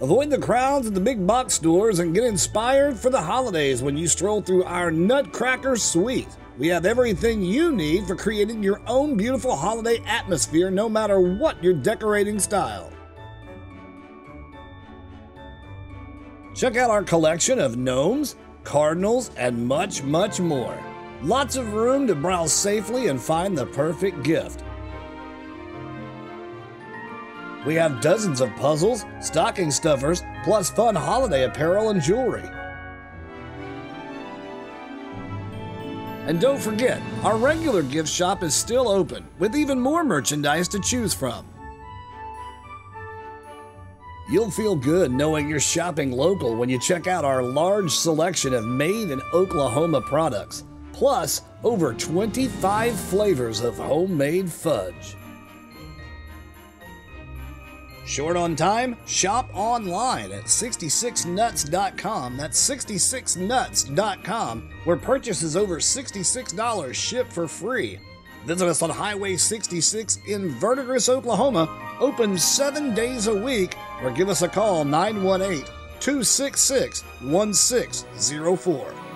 Avoid the crowds at the big box stores and get inspired for the holidays when you stroll through our Nutcracker Sweet. We have everything you need for creating your own beautiful holiday atmosphere, no matter what your decorating style. Check out our collection of gnomes, cardinals, and much, much more. Lots of room to browse safely and find the perfect gift. We have dozens of puzzles, stocking stuffers, plus fun holiday apparel and jewelry. And don't forget, our regular gift shop is still open, with even more merchandise to choose from. You'll feel good knowing you're shopping local when you check out our large selection of made in Oklahoma products, plus over 25 flavors of homemade fudge. Short on time? Shop online at 66nuts.com. That's 66nuts.com, where purchases over $66 ship for free. Visit us on Highway 66 in Verdigris, Oklahoma, open 7 days a week, or give us a call 918-266-1604.